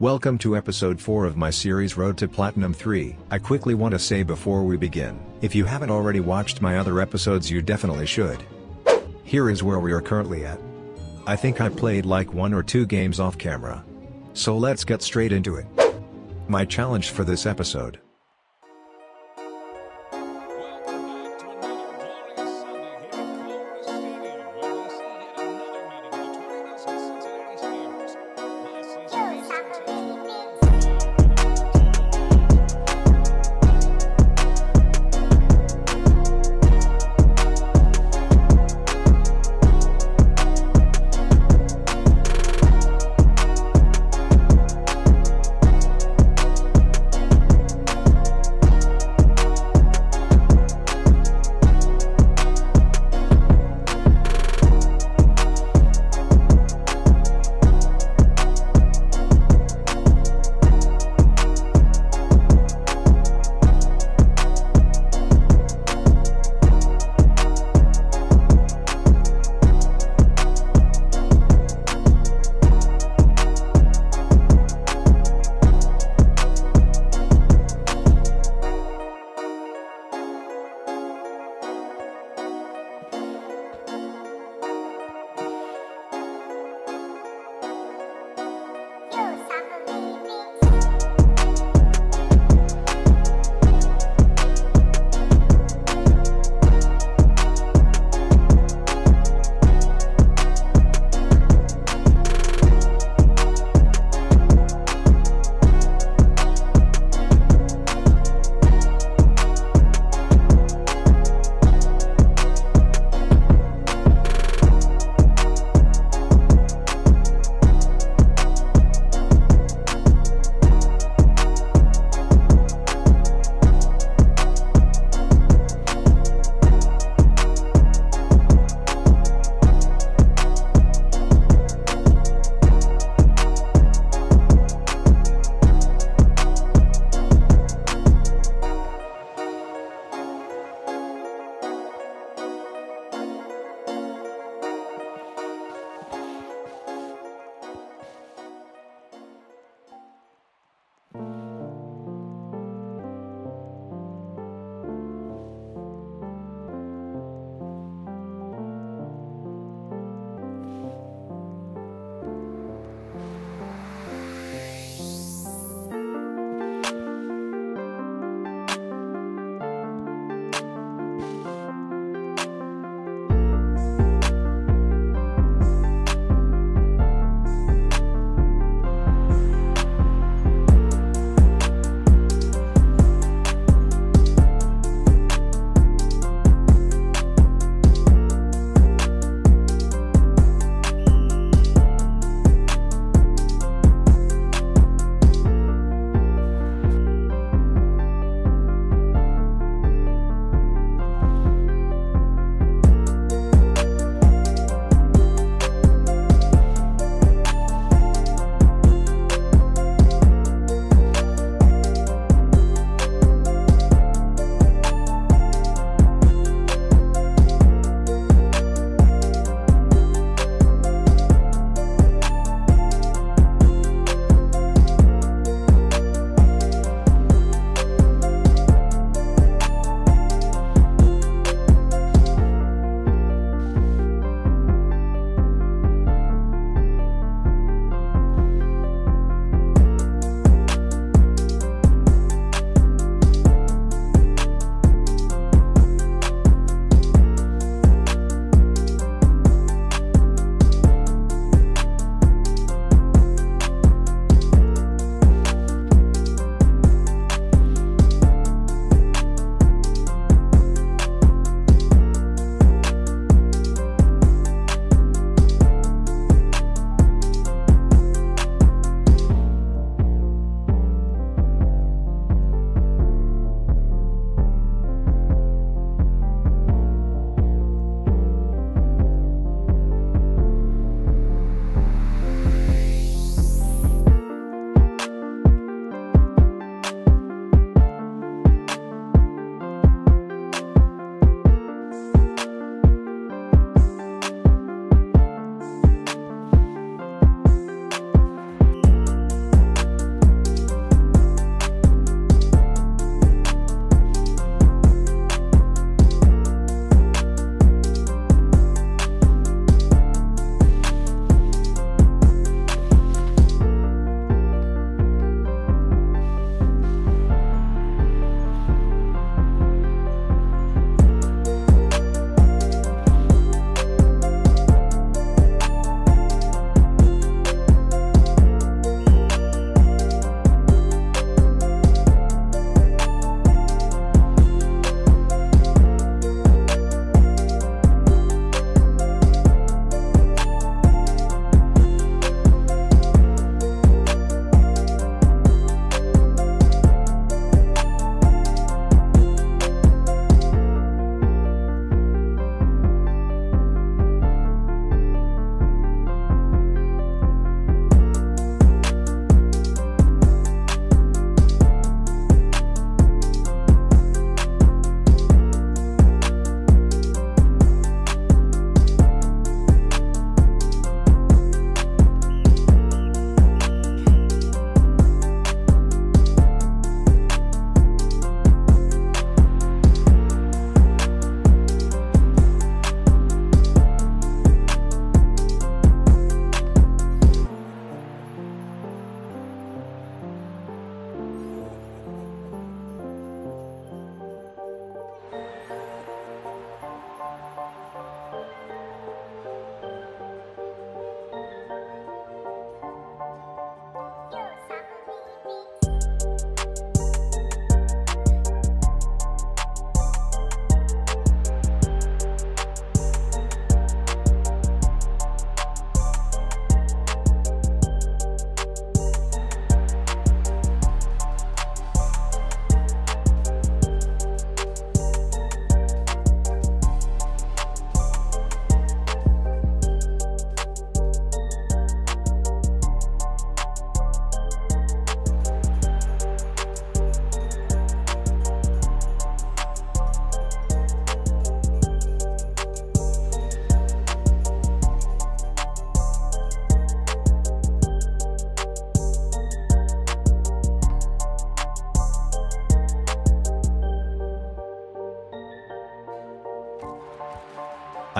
Welcome to episode 4 of my series Road to Platinum 3. I quickly want to say before we begin, if you haven't already watched my other episodes you definitely should. Here is where we are currently at. I think I played like 1 or 2 games off camera. So let's get straight into it. My challenge for this episode.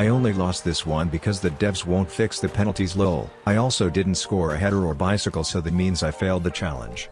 I only lost this one because the devs won't fix the penalties lol. I also didn't score a header or bicycle, so that means I failed the challenge.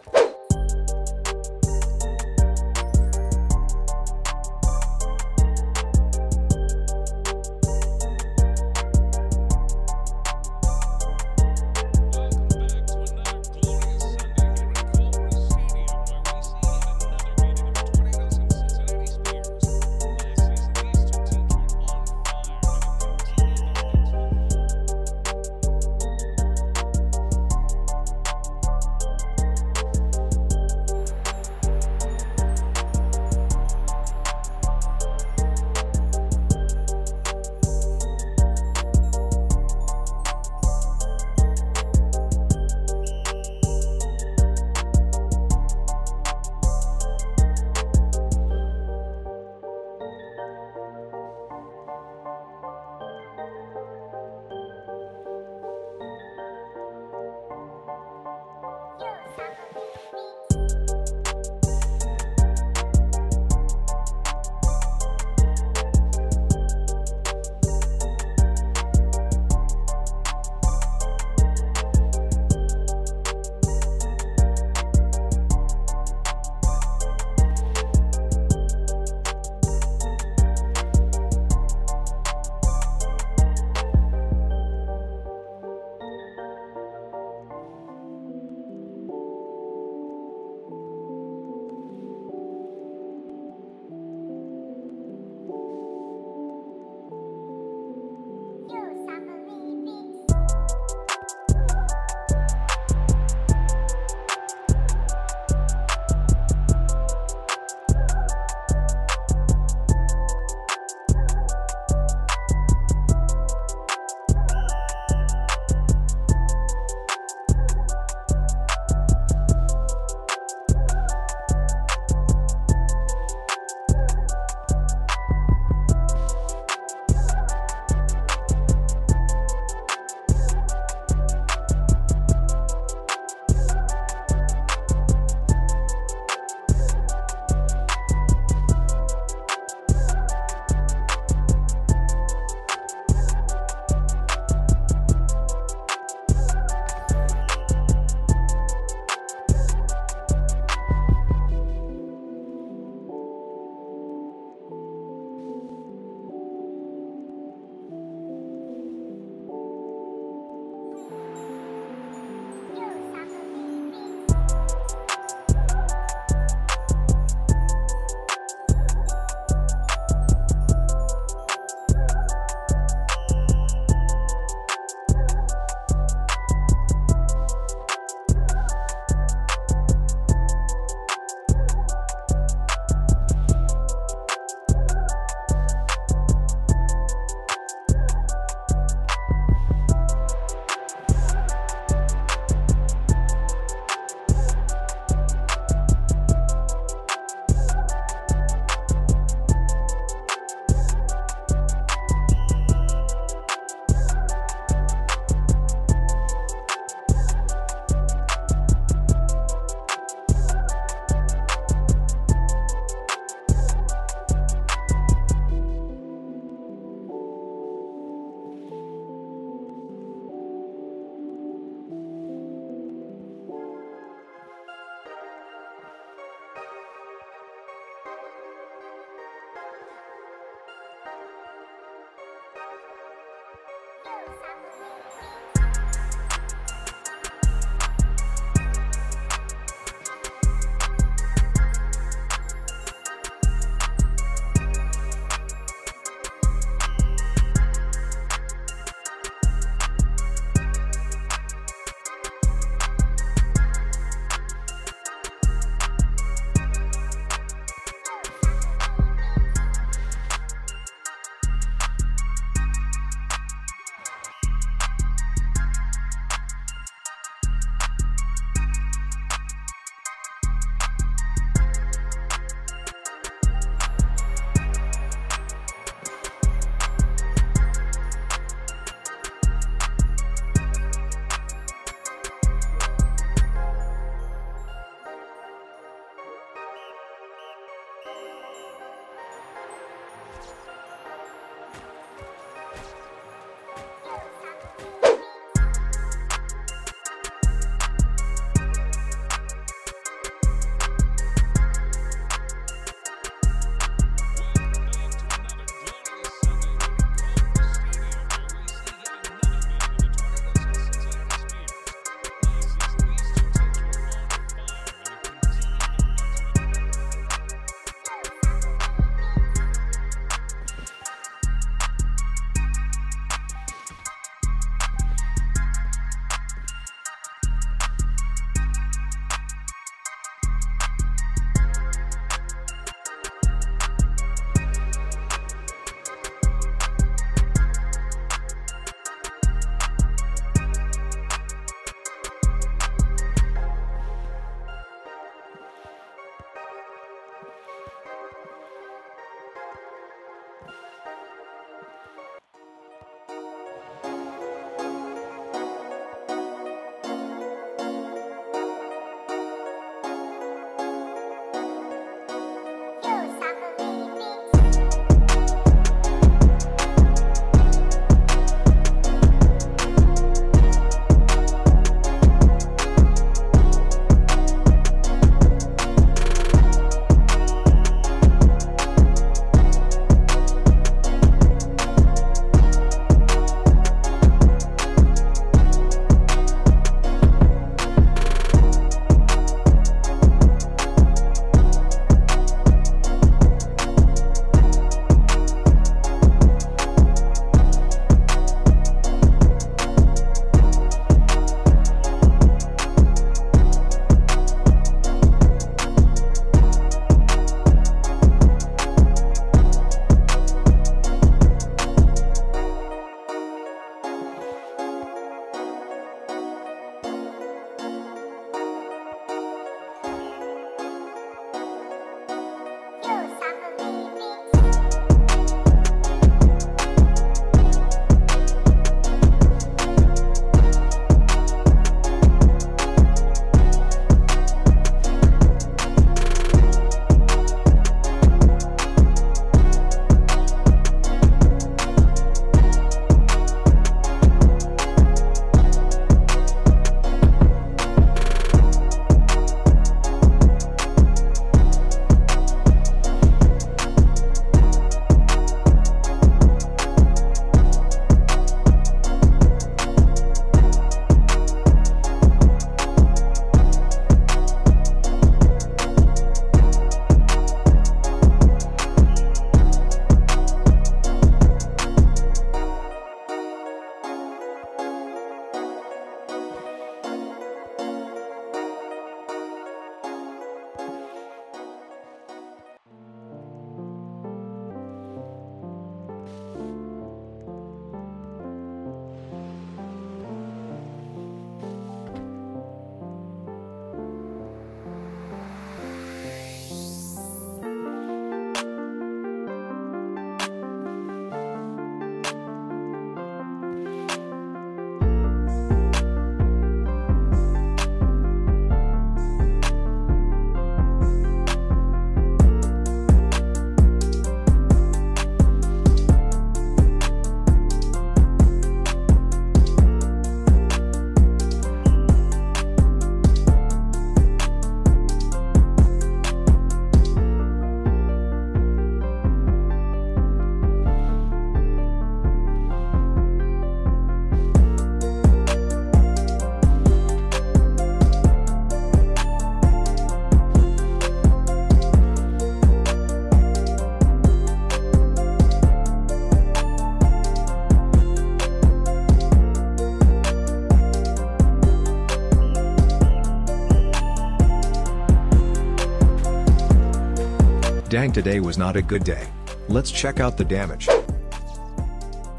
Dang, today was not a good day. Let's check out the damage.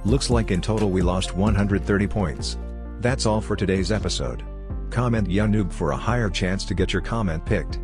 Looks like in total we lost 130 points. That's all for today's episode. Comment Yanoob for a higher chance to get your comment picked.